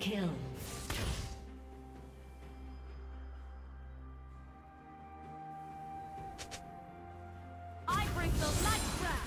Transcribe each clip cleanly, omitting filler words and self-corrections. Kill. I bring the light back.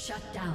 Shut down.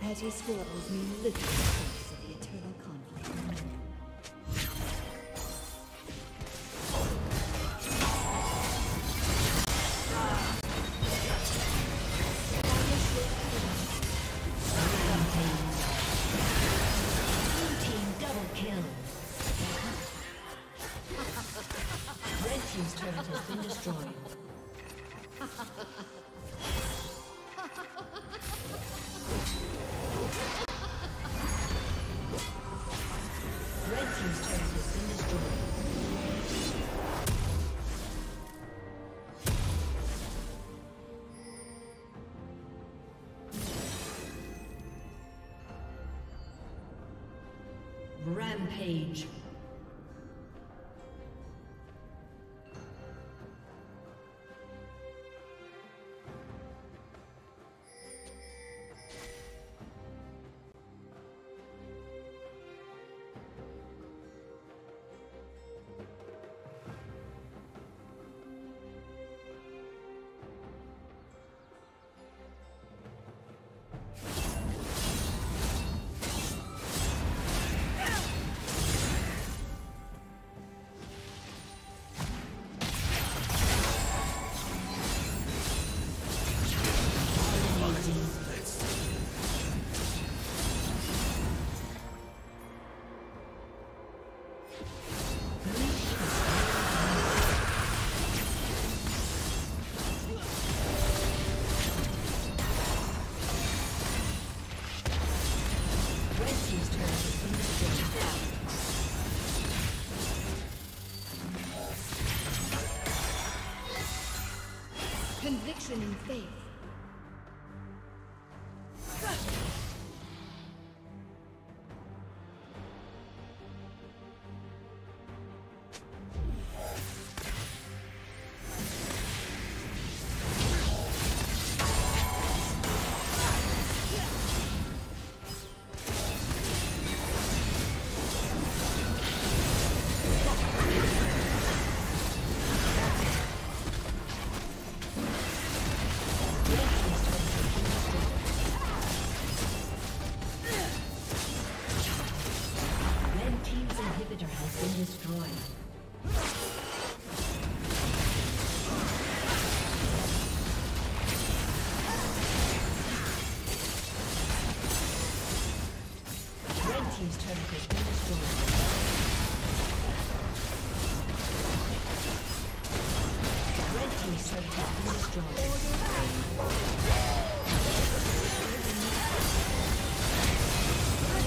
Petty squabbles mean little in the face of the eternal conflict. Blue team double kill. Red team's turret has been destroyed. Rampage.